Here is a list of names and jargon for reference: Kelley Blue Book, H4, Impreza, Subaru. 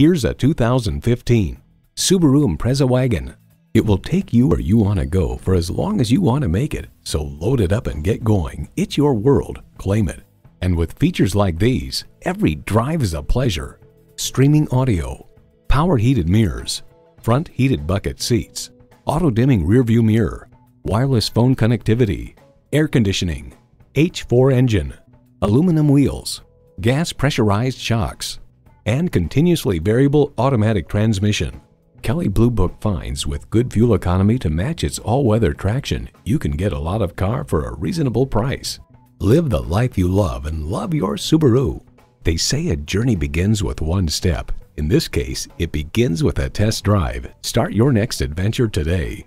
Here's a 2015 Subaru Impreza wagon. It will take you where you want to go for as long as you want to make it. So load it up and get going. It's your world. Claim it. And with features like these, every drive is a pleasure. Streaming audio, power heated mirrors, front heated bucket seats, auto dimming rearview mirror, wireless phone connectivity, air conditioning, H4 engine, aluminum wheels, gas pressurized shocks, and continuously variable automatic transmission. Kelley Blue Book finds with good fuel economy to match its all-weather traction, you can get a lot of car for a reasonable price. Live the life you love and love your Subaru. They say a journey begins with one step. In this case, it begins with a test drive. Start your next adventure today.